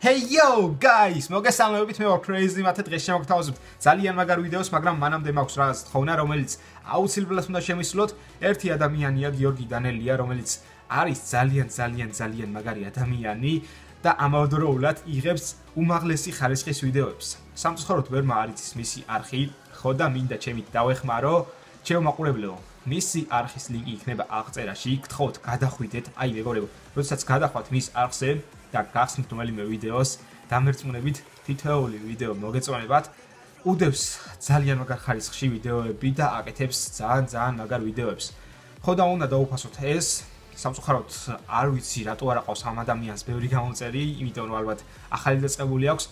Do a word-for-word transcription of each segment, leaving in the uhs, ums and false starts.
Hey yo guys, մոգես ամենովիտ մի օր crazy մաթեթ ղեշնակ տաուզ։ Ძალიან მაგარ ვიდეოს, მაგრამ მანამდე მაქვს რა თხოვნა, რომელიც აუცილებლად უნდა შემისლოთ, ერთი ადამიანია გიორგი დანელია, რომელიც არის ძალიან ძალიან ძალიან მაგარი ადამიანი და ამავდროულად იღებს უმაღლესი ხარისხის ვიდეოებს. Სამწუხაროდ ვერ მაარიცის მისი არխი, ხო და მინდა ჩემი დავეხმარო, ჩემოყურებლებო. Misi archis linki იქნება აღწერაში, გთხოვთ გადახვიდეთ, აი მეგობრებო, როდესაც გადახვათ მის არხზე და გახსნით რომელიმე ვიდეოს, დამერწმუნებით თითოეული ვიდეო მოგეწონებათ, უდევს ძალიან მაგარ ხარისხში ვიდეოები და აკეთებს ძალიან ძალიან მაგარ ვიდეოებს. Ხო და უნდა დაუფასოთ ეს, სამწუხაროდ არ ვიცი რატო არ აყავს ამ ადამიანს ბევრი გამომწერი, იმიტომ რომ ალბათ ახალი დაწყებული აქვს.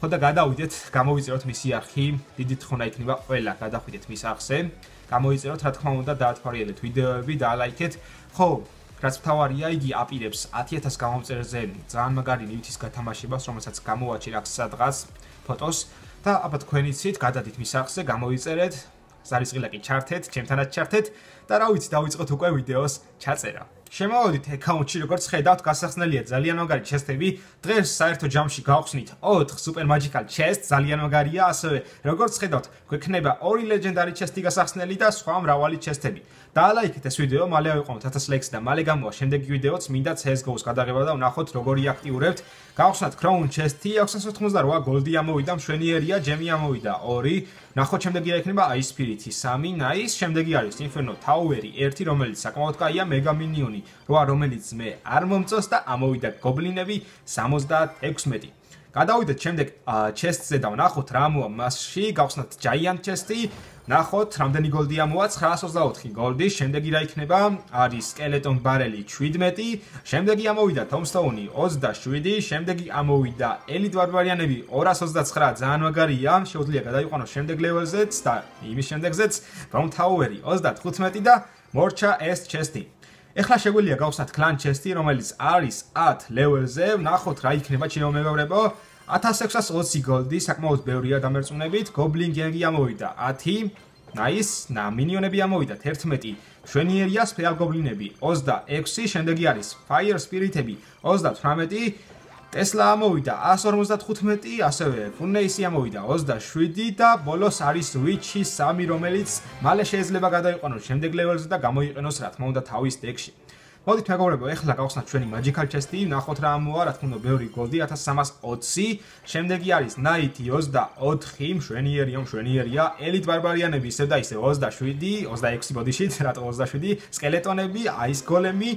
Ხო და გადავიდეთ, გამოვიწეროთ მისი არხი, დიდი თხונה იქნება ყველა, გადახვიდეთ მის არხზე, გამოვიწეროთ, რა თქმა უნდა, დაათვალიერეთ ვიდეოები, დალაიქეთ. Ხო, რაც მთავარია, იგი აპირებს ათი ათასი გამომწერზე ძალიან მაგარი ნივთის გათამაშებას, რომელსაც გამოვაჩინეთ სადღაც ფოტოს და აბა თქვენიცით გადადით მის არხზე, გამოვიწერეთ, ზარისყილაკი ჩართეთ, ჩემთანაც ჩართეთ და რა ვიცი, დავიწყოთ უკვე ვიდეოს ჩაწერა. Შემოვედით აკაუნტში, როგორც ხედავთ, გასახსნელია ძალიან მაგარი ჩესტები. Დღეს საერთო ჯამში გავხსნით ოთხ Super Magical chest, ძალიან მაგარია, ასევე როგორც ხედავთ, გვექნება ორი ლეგენდარი ჩესტი გასახსნელი და სხვა მრავალი ჩესტები. Დალაიქეთ ეს ვიდეო, მალე ავიყვანთ ათას ლაიქს და მალე გამოვა შემდეგი ვიდეოც, მინდა C S G O-ს გადაღება და ვნახოთ როგორი აქტიურებთ. Გავხსნათ Crown chest-ი, ექვსს ათს ოთხმოცდაორ გოლდი ამოვიდა, მშვენიერია, ჯემი ამოვიდა ორი. Ნახოთ შემდეგი რა იქნება, Ice Spirit-ი სამი, nice. Შემდეგი არის Inferno Tower-ი ერთი, რომელიც საკმაოდ კაია, Mega Minion-ი რვა რომელიც მე არ მომწონს და ამოვიდა გობლინები სამოცდაექვსმეტი. Გადავიდეთ შემდეგ chest-ზე და ვნახოთ რა მოა მასში, გავხსნათ giant chest-ი, ვნახოთ რამდენი გოლდი ამოვა ცხრაასოცდაოთხი გოლდი, შემდეგი რა იქნება, არის skeleton barrel-ი შვიდმეტი, შემდეგი ამოვიდა tombstone-ი ოცდაშვიდი, შემდეგი ამოვიდა elite barbarian-ები ორასოცდაცხრა, ძალიან მაგარია, შეუძლია გადაიყვანოს შემდეგ level-ზეც და იმის შემდეგზეც, brown tower-ი ოცდათხუთმეტი და მორჩა ეს chest-ი. Ეხლა შეგვიძლია გავხსნათ clan chest-ი, რომელიც არის ათ level-ზე, ვნახოთ რა იქნება ჩემო მეგობრებო, ათას ექვსს ოცი გოლდი, საკმაოდ ბევრია დამერწმუნებით, goblin gang-ი ამოვიდა ათი, nice, და minion-ები ამოვიდა ერთმეტი, მშვენიერია spell goblin-ები ოცდაექვსი, შემდეგი არის fire spirit-ები ოცდათვრამეტი, Tesla ამოვიდა εκατόν ორმოცდათხუთმეტი, ასევე Furnace-ი ამოვიდა ოცდაშვიდი და ბოლოს არის Witch-ი სამი, რომელიც მალე შეიძლება გადაიყვანოს შემდეგ level-ზე და გამოიყენოს რა თქმა უნდა თავის deck-ში. Მოდით მეგობრებო, ეხლა გავხსნათ ჩვენი magical chest-ი, ვნახოთ რა ამოვა, რა თქმა უნდა, ბევრი გოლდი ათას სამას ოცი, შემდეგი არის knight-ი ოცდაოთხი, მშვენიერია, მშვენიერია, elite barbarian-ები ისევ და ისევ ოცდაშვიდი, ოცდაექვსი ბოდიშით, რატო ოცდაშვიდი, skeleton-ები, ice golem-ი,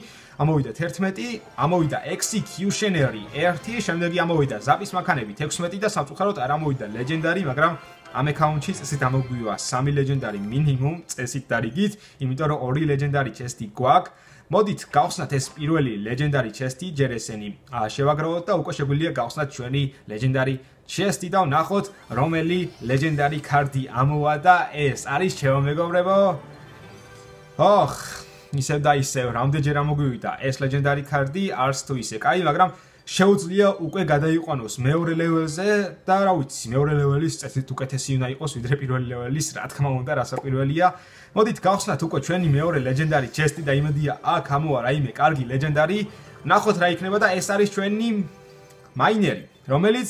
ამოვიდა ერთმეტი, ამოვიდა executioner-ი ერთი, შემდეგი ამოვიდა ზაპის მანქანები ექვსმეტი და სამწუხაროდ არ ამოვიდა legendary, მაგრამ ამ account-ში წესით ამოგვივა სამი legendary minimum, წესით და რიგით, იმიტომ რომ ორი legendary chest-ი გვაქვს. Modit გავხსნათ ეს პირველი legendary chest-ი, ჯერ ესენი შევაგროვოთ და უკვე შეგვიძლია გავხსნათ ჩვენი legendary chest-ი და ვნახოთ რომელი legendary card-ი ამოვა და ეს არის ჩემო მეგობრებო. ოხ, ისევ და ისევ რამდენჯერ ამოგვივიდა ეს legendary card-ი, არც თუ ისე კაი, მაგრამ შეუძლია უკვე გადაიყვანოს მეორე level-ზე და რა ვიცი, მეორე level-ის წესით უკეთესი უნდა იყოს ვიდრე პირველი level-ის, რა თქმა უნდა, რასა პირველია. Modit გავხსნათ უკვე ჩვენი მეორე legendary chest-ი და იმედია აქ ამოვა რაიმე კარგი legendary. Ნახოთ რა იქნება და ეს არის ჩვენი miner-ი, რომელიც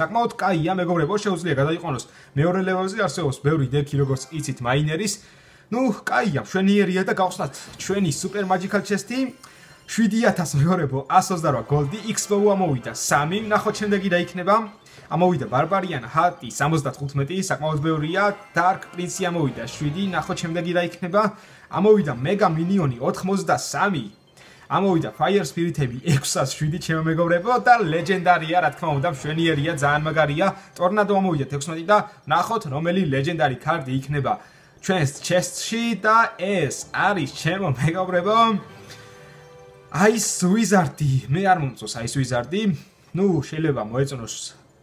საკმაოდ კაია მეგობრებო, შეუძლია გადაიყვანოს მეორე level-ზე, არსებობს ბევრი deck-ი, როგორც იცით miner-ის. ნუ, კაია, მშვენიერია და გავხსნათ ჩვენი super magical chest-ი. შვიდი ათასი მეგობრებო, εκατόν ოცდაორ გოლდი, X P ამოვიდა სამი, ნახოთ შემდეგი რა იქნება. Amavida Barbarian Hat-ი სამოცდათხუთმეტი, საკმაოდ ბევრია, Dark Prince-ი ამოვიდა შვიდი, ნახოთ შემდეგი რა იქნება, ამოვიდა Mega Minion-ი ოთხმოცდასამი, ამოვიდა Fire Spirit-ები ექვსს შვიდი, ჩემო მეგობრებო, და legendary-ია, რა თქმა უნდა, მშვენიერია, ძალიან მაგარია, Tornado ამოვიდა ექვსმეტი და ნახოთ რომელი legendary card-ი იქნება ჩვენს chest-ში და ეს არის ჩემო მეგობრებო, Ice Wizard-ი, მე არ მომწონს Ice Wizard-ი, ნუ შეიძლება მოეწონოს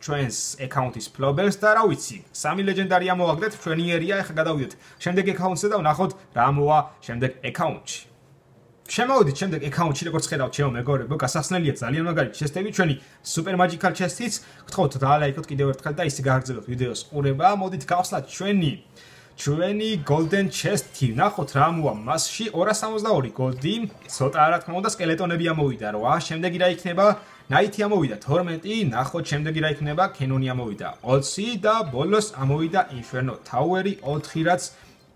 ჩვენს account-ის ფლობელს და რა ვიცი, სამი legendary ამოვაგდეთ, მშვენიერია, ეხლა გადავიდეთ შემდეგ account-ზე და ვნახოთ რა მოვა შემდეგ account-ში. Შემოვედით შემდეგ account-ში, როგორც ხედავთ, ჩემო მეგობრებო, გასახსნელია ძალიან მაგარი chest-ები, ჩვენი super magical chest-იც, გთხოვთ დალაიქოთ კიდევ ერთხელ და ისე გააგრძელოთ ვიდეოს ყურება. Მოდით გავხსნათ ჩვენი ჩვენი golden chest-ი, ვნახოთ რა მოვა მასში, ორასამოცდაორი გოლდი, ცოტაა რა თქმა უნდა, skeleton-ები ამოვიდა რვა, შემდეგი რა იქნება Նայթի ամոիդա թորմենտի նախոտ չեմդը գիրայքնեվա կենոնի ամոիդա ոցի դա բոլոս ամոիդա ինֆերնո թաուերի օթխիրած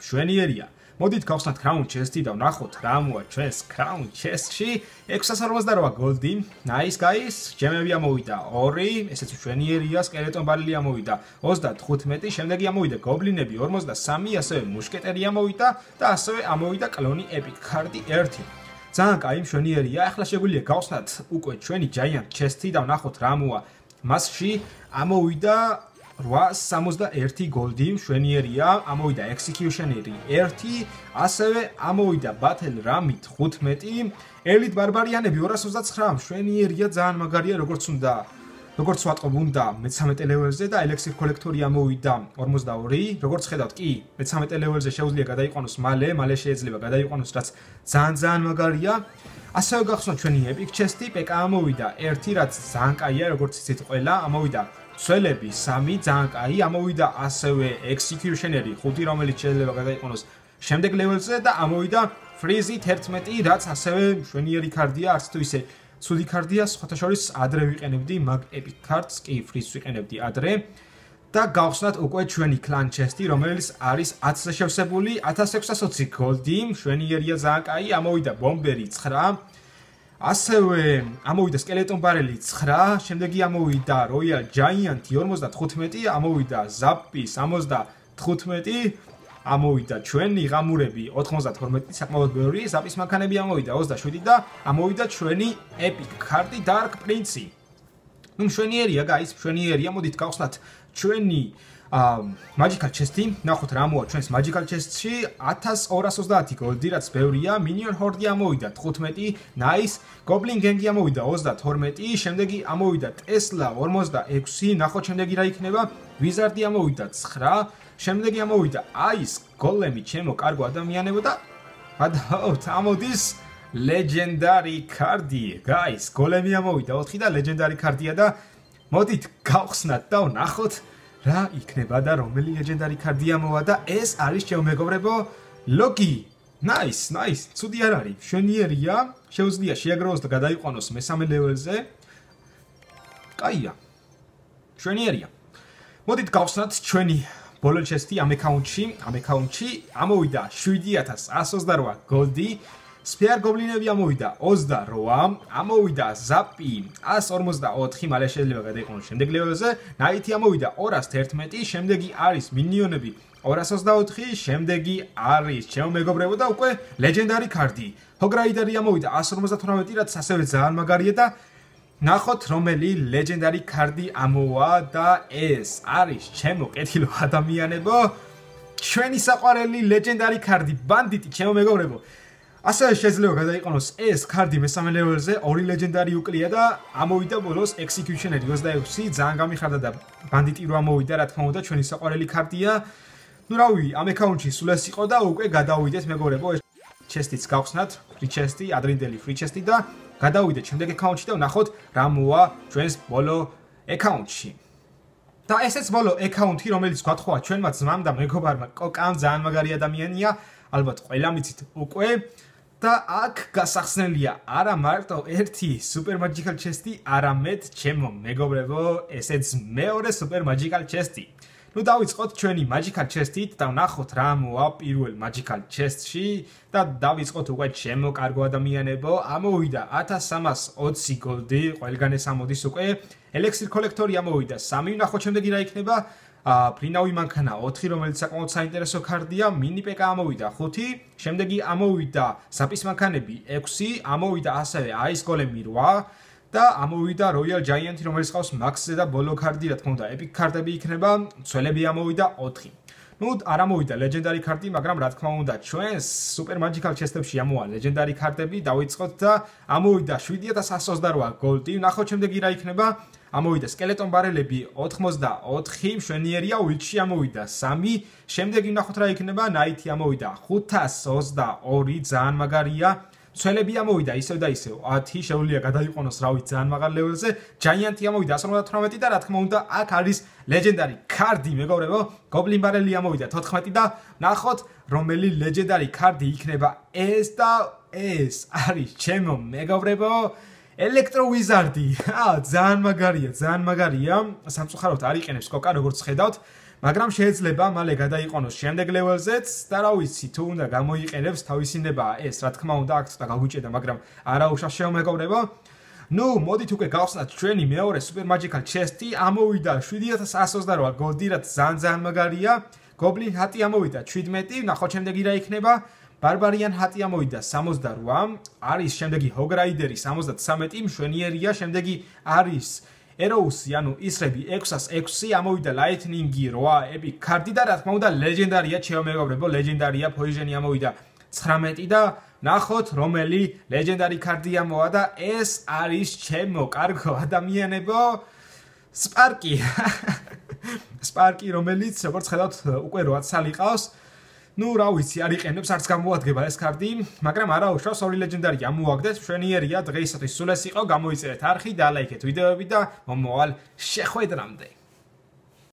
շուենի երիա Մոդիտ կաղսնատ կրաուն չեստի դա նախոտ հրամուա չես կրաուն չեսչի էքսասարոս դարվա գոլդի նայիս կայիս չեմևի ամոիդա որի էսեց ուշվենի երիաս կերետոն բարելի ամոիդա ոզդա թխութմետի շեմդեգի ամոիդա գոբլինեբի որմոզդա սամի ասով է մուշկետերի ամոիդա դա ասով է ամոիդա կլոնի էպիկ քարտի էրթին Ձանք այմ շոնիերի այխլաշեգուլ է գավսնած ուկոյ չոնի ճայանք չեստի դավ նախոտ ռամուա մասշի ամոյդա ռվա սամոզդա էրթի գոլդիմ շոնիերիա ամոյդա էքսիկյուշեների էրթի ասև է ամոյդա բաթել ռամիտ խութմետի էլիտ բարբարիան է բյորասոզած խրամ շոնիերիա ձան մագարիա ռոգործուն դա Როგორც սուատկոբունդա մեծամետ լեվելზე და էլեքսիր կոլեկտորի ամոյդա օրմոզդաորի როგორც ხედავთ კი մեծամետ լեվելზე შეუძლია გადაიყვანოს მალე მალე შეიძლება გადაიყვანოს რაც ძალიან ძალიან მაგარია ასევე გახსნათ ჩვენი ეპიკ ჩესტი პეკა ამოიდა ერთი რაც ძალიან კაია როგორც იცით ყველა ამოიდა ცველები სამი ძალიან კაი ამოიდა ასევე ექსეკյուშენერი ხუთი რომელიც შეიძლება გადაიყვანოს შემდეგ ლეველზე და ამოიდა ფრიზი თერთმეტი რაც ასევე მშვენიერი კარდია არც თუ ისე Սուդի կարդիաս խոտաշորիս ադրե վիկանևդի մագ էպիկ կարդս կեի վրիս վիկանևդի ադրե Դա գաղսնատ ուկոյ չվենի կլան չեստի ռոմելիս արիս ացը շևսեպուլի աթասեքսասոցի գոլդիմ շվենի երիա զանկայի ամոյդա բոմբերի ծխրա Ասև է ամոյդա սկելետոն բարելի ծխրա Շեմդեգի ամոյդա ռոյա ջայանտի որմոզդա թխութմետի ամոյդա զապիս ամոզդա թխութմետի Ամոյդա չուենի իղամուրեպի օթխոնզաթորմետի սակմավոտ բերորի զապիս մականեպի ամոյդա ոզդա շուտի դա ամոյդա չուենի էպիկ քարտի դարկ պրինցի Նում շուենի էրիա գայիս շուենի էրիա մոդիտ կաղսնատ չուենի մաջիկալ չեստի նախոտ ռամուա չուենս մաջիկալ չեստի աթաս օրասոզդաթի գոլդիրած բերորիա մինիոն հորդի ամոյդա թխութմետի նայիս գոբլին գենգի ամոյդա ոզդա թորմետի շեմդեգի ամոյդա տեսլա որմոզդա էքսի նախոտ շեմդեգի իրայքնեվա Վիզարդի ամոյդա ծխրա, շեմդեգի ամոյդա այս գոլեմի չեմո կարգու ադամյանևո դա հատհոտ ամոդիս լեջենդարի կարդի գայս գոլեմի ամոյդա ոտխի դա լեջենդարի կարդիա դա մոտիտ կաղսնատ դա ու նախոտ րա իքնեվա դա ռոմելի լեջենդարի կարդի ամովա դա ես արիս չեո մեկովրեպո լոկի նայս նայս ծուդի արարի շոնիերիա շեուզլիա շիագրոզ դա գադայու կանոս մեսամե լևելზე կայիա շոնիերիա Մոդիտ կավսնած չվենի բոլոլ չեստի ամեքաունչի, ամեքաունչի, ամոյդա շույդի աթաս ասոզդարվա գոլդի, սպիար գովլինևի ամոյդա ոզդա ռոա, ամոյդա զապի, աս որմոզդա ոդխի մալեշել լվա գադեքոնու շեմդեգ լևելզը, նայիթի ամոյդա որաս թերթմետի, շեմդեգի արիս մինիոնևի, որասոզդա ոդխի, շեմդեգի արիս, չեմ մեկոբրևոդա ուկե լեջենդարի քարտի, հոգրայիդարի ամոյդա աս որմոզդա թորամետի რაც ասել ձան մագարիետա Նախոտ ռոմելի լեջենդարի քարտի ամոա դա էս արիս չեմ ուկետիլո ադամյանեբո չվենի սաղարելի լեջենդարի քարտի բանդիտի չեմ մեկովրեբո ասա շեզլեո գադայիqonos էս քարտի մեսամելևելზე ორი լեջենդարի ուկլია და ამოვიდა ბოლოს execution-ერი ოცდაექვსი ძანგამი ხარდა და ბანდიტი რო ამოვიდა რა თქმა უნდა ჩვენი საყარელი ქარტია ნუ რავი ამ ეკაუნტში სულ ეს იყო და უკვე გადავიდეთ მეგობრებო Չեստից կաղսնատ, վրիչեստի, ադրինդելի վրիչեստի դա գադավույդ է, չմդեք էքաունչի դա ունախոտ ռամուա չվենս բոլո էքաունչի Դա էսեց բոլո էքաունթի ռոմելից գատխուա չվենվա ձմամ դա մեկոբարմը կոկան ձան մագարի ադամիենիա ալբատ խելամիցիտ ուկոե Դա ակ գասախսնելիա արա մարտո էրթի Super Magical Chest-ի արամետ չեմո մეგոբրևո էսեց მეორე Super Magical Chest-ի Նու դավիցխոտ չվենի Magical Chest-ի դա ունախոտ ռամուա պիրուել Magical Chest-շի դա դավիցխոտ ուղայ չեմո կարգու ադամիանեբո ամոյդա աթասամաս ოცի գոլդի ყველգանես ամոդիս ուկե էլեքսիր կոլեկտորի ամոյդա սամի ունախոտ չմդեգ իրայքնեբա պլինավի մանքանա ოთხი რომელიც საკმაოდ საინტერესო ქარდია მინი პეკა ამოვიდა ხუთი შემდეგი ამოვიდა ზაპის მანქანები ექვსი ამოვიდა ასევე აის გოლემი რვა და ამოვიდა როიალ ჯაიანტი რომელიც ყავს მაქსზე და ბოლო ქარდი რა თქმა უნდა ეპიკ ქარტები იქნება ცველები ამოვიდა ოთხი ნუ არ ამოვიდა ლეგენდარი ქარტი მაგრამ რა თქმა უნდა ჩვენს სუპერ მაგიკალ ჩესტებში ამოვა ლეგენდარი ქარტები დავიწყოთ და ამოვიდა შვიდი ათას ათს ოცდაოთხ გოლდი ნახოთ შემდეგი რა იქნება ამოვიდა სკელეტონ ბარელები ოთხმოცდაოთხი მშვენიერია უილჩი ამოვიდა სამი შემდეგი ნახოთ რა იქნება ნაითი ამოვიდა ხუთას ოცდაორი ძალიან მაგარია Ցველები ამოვიდა ისევ და ისევ ათი შეუძლია გადაიყვანოს რავი ძალიან მაღალ ლეველზე ჯაიანტი ამოვიდა ათას ოცდაოთხი და რა თქმა უნდა აქ არის ლეგენდარი ქარდი მეგობრებო გობლინ ბარელი ამოვიდა თოთხმეტი და ნახოთ რომელი ლეგენდარი ქარდი იქნება ეს და ეს არის ჩემო მეგობრებო Electro Wizard-ի, հա, ძალიან მაგარია, ძალიან მაგარია, სამწუხაროდ არ იყენებს կոկա, როგორც ხედავთ, მაგრამ შეიძლება მალე გადაიყვანოს შემდეგ level-ზეც, დარავიცი თუ უნდა გამოიყენებს თავისი ნება, ეს რა თქმა უნდა აქ ცოტა გაგვიჭედა, მაგრამ არაუშვა შემეკობრება. Ну, მოდით უკვე გავხსნათ ჩვენი მეორე Super Magical Chest-ი, ამოვიდა შვიდი ათას ათას ოცდაორი გოდირად ძალიან მაგარია, Goblin Hat-ი ამოვიდა შვიდმეტი, ნახოთ შემდეგ რა იქნება. Barbarian Hat-ი ამოვიდა სამოცდაორი, არის შემდეგი Hog Rider-ი სამოცდათვრამეტი, მშვენიერია, შემდეგი არის Eros-ი, ანუ ისრები ექვსას ექვსი, ამოვიდა Lightning-ი რვა, Epic Card-ი და რა თქმა უნდა ლეგენდარია, ჩემეგობრებო, ლეგენდარია, Poison-ი ამოვიდა ცხრამეტი და ნახოთ რომელი ლეგენდარი კარტი ამოვა და ეს არის ჩემო კარგო ადამიანებო სპარკი სპარკი რომელიც როგორც ხედავთ უკვე რვა წელი ყავს ну რა ვიცი არ იყენებს არც გამოადგება ეს კარტი მაგრამ არაუშავს ორი ლეგენდარი ამოაგდეს მშვენიერია დღეისათვის სულ ეს იყო გამოიწერეთ არხი და ლაიქეთ ვიდეოები და მომავალ შეხვედრამდე